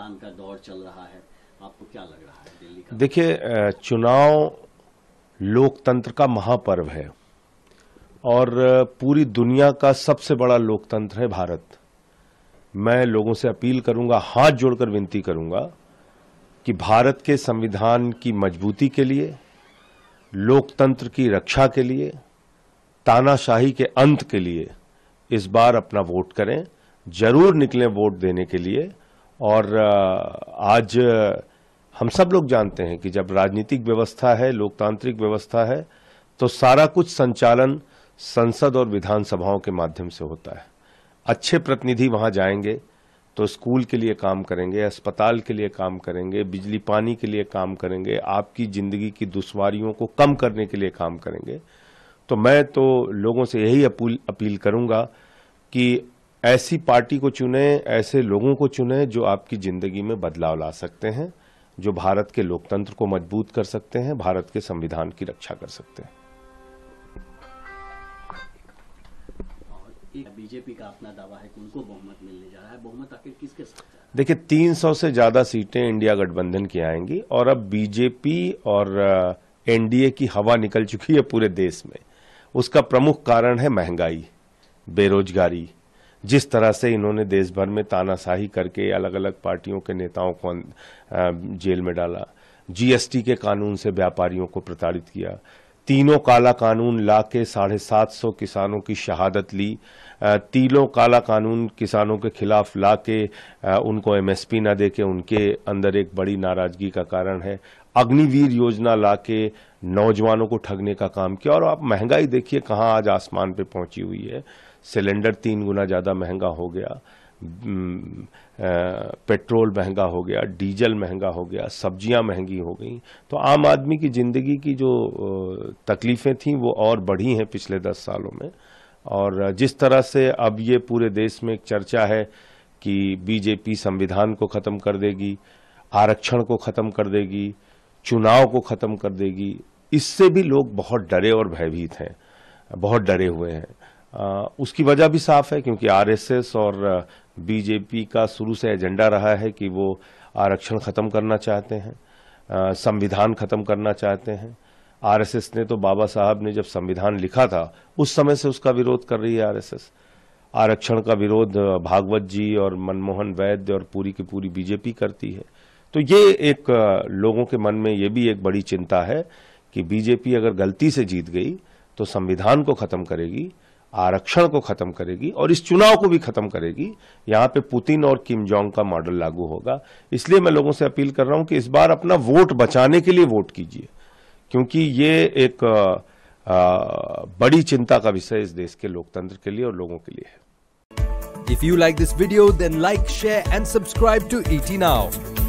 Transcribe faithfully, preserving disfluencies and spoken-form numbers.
मतदान का दौर चल रहा है, आपको क्या लग रहा है दिल्ली का? देखिए, चुनाव लोकतंत्र का महापर्व है और पूरी दुनिया का सबसे बड़ा लोकतंत्र है भारत। मैं लोगों से अपील करूंगा, हाथ जोड़कर विनती करूंगा कि भारत के संविधान की मजबूती के लिए, लोकतंत्र की रक्षा के लिए, तानाशाही के अंत के लिए इस बार अपना वोट करें, जरूर निकलें वोट देने के लिए। और आज हम सब लोग जानते हैं कि जब राजनीतिक व्यवस्था है, लोकतांत्रिक व्यवस्था है, तो सारा कुछ संचालन संसद और विधानसभाओं के माध्यम से होता है। अच्छे प्रतिनिधि वहां जाएंगे तो स्कूल के लिए काम करेंगे, अस्पताल के लिए काम करेंगे, बिजली पानी के लिए काम करेंगे, आपकी जिंदगी की दुश्वारियों को कम करने के लिए काम करेंगे। तो मैं तो लोगों से यही अपील अपील करूंगा कि ऐसी पार्टी को चुने, ऐसे लोगों को चुने जो आपकी जिंदगी में बदलाव ला सकते हैं, जो भारत के लोकतंत्र को मजबूत कर सकते हैं, भारत के संविधान की रक्षा कर सकते हैं। बीजेपी का अपना दावा है कि उनको बहुमत मिलने जा रहा है, बहुमत आखिर किसके साथ? देखिए, तीन सौ से ज्यादा सीटें इंडिया गठबंधन की आएंगी और अब बीजेपी और एनडीए की हवा निकल चुकी है पूरे देश में। उसका प्रमुख कारण है महंगाई, बेरोजगारी, जिस तरह से इन्होंने देश भर में तानाशाही करके अलग अलग पार्टियों के नेताओं को जेल में डाला, जीएसटी के कानून से व्यापारियों को प्रताड़ित किया, तीनों काला कानून लाके साढ़े सात सौ किसानों की शहादत ली, तीनों काला कानून किसानों के खिलाफ लाके उनको एमएसपी ना देके उनके अंदर एक बड़ी नाराजगी का कारण है, अग्निवीर योजना लाके नौजवानों को ठगने का काम किया। और आप महंगाई देखिए कहाँ आज आसमान पे पहुंची हुई है। सिलेंडर तीन गुना ज़्यादा महंगा हो गया, पेट्रोल महंगा हो गया, डीजल महंगा हो गया, सब्जियां महंगी हो गई। तो आम आदमी की जिंदगी की जो तकलीफें थीं वो और बढ़ी हैं पिछले दस सालों में। और जिस तरह से अब ये पूरे देश में एक चर्चा है कि बीजेपी संविधान को ख़त्म कर देगी, आरक्षण को ख़त्म कर देगी, चुनाव को ख़त्म कर देगी, इससे भी लोग बहुत डरे और भयभीत हैं, बहुत डरे हुए हैं। आ, उसकी वजह भी साफ है क्योंकि आरएसएस और बीजेपी का शुरू से एजेंडा रहा है कि वो आरक्षण ख़त्म करना चाहते हैं, संविधान ख़त्म करना चाहते हैं। आरएसएस ने तो बाबा साहब ने जब संविधान लिखा था उस समय से उसका विरोध कर रही है आरएसएस। आरक्षण का विरोध भागवत जी और मनमोहन वैद्य और पूरी की पूरी बीजेपी करती है। तो ये एक लोगों के मन में ये भी एक बड़ी चिंता है कि बीजेपी अगर गलती से जीत गई तो संविधान को ख़त्म करेगी, आरक्षण को खत्म करेगी और इस चुनाव को भी खत्म करेगी। यहाँ पे पुतिन और किम जोंग का मॉडल लागू होगा। इसलिए मैं लोगों से अपील कर रहा हूं कि इस बार अपना वोट बचाने के लिए वोट कीजिए, क्योंकि ये एक आ, आ, बड़ी चिंता का विषय इस देश के लोकतंत्र के लिए और लोगों के लिए है। If you like this video then like, share and subscribe to E T now.